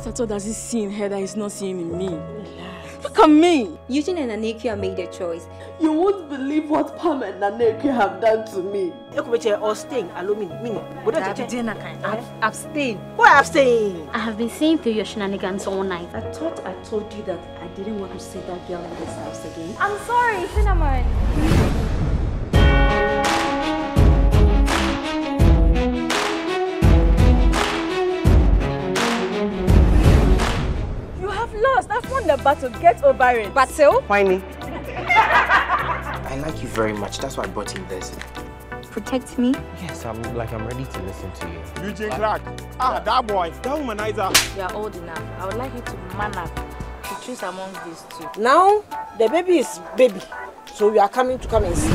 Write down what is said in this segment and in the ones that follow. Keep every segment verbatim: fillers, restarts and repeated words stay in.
What at all does he see in her that he's not seeing in me? Relax. Look at me! Eugene and Anekia made a choice. You won't believe what Pam and Anekia have done to me. Abstain. Abstain. Why abstain? I have been seeing through your shenanigans all night. I thought I told you that I didn't want to see that girl in this house again. I'm sorry, Cinnamon. I've won the battle. Get over it. Battle? Whiny. I like you very much. That's why I brought in this. Protect me? Yes, I'm like I'm ready to listen to you. Eugene Clark. Ah, that boy. That womanizer. You are old enough. I would like you to man up, to choose among these two. Now, the baby is baby. So we are coming to come and see.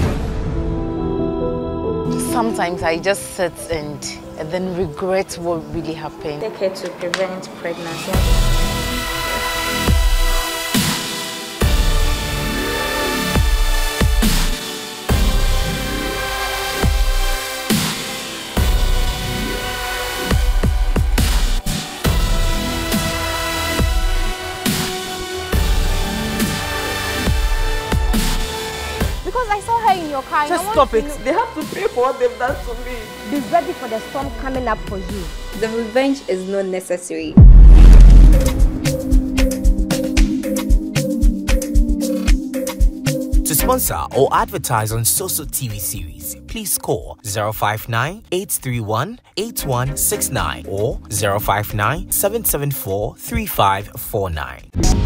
Sometimes I just sit and, and then regret what really happened. Take care to prevent pregnancy. Just stop it. They have to pay for what they've done to me. Be ready for the storm coming up for you. The revenge is not necessary. To sponsor or advertise on Soso T V series, please call zero five nine, eight three one, eight one six nine or zero five nine, seven seven four, three five four nine.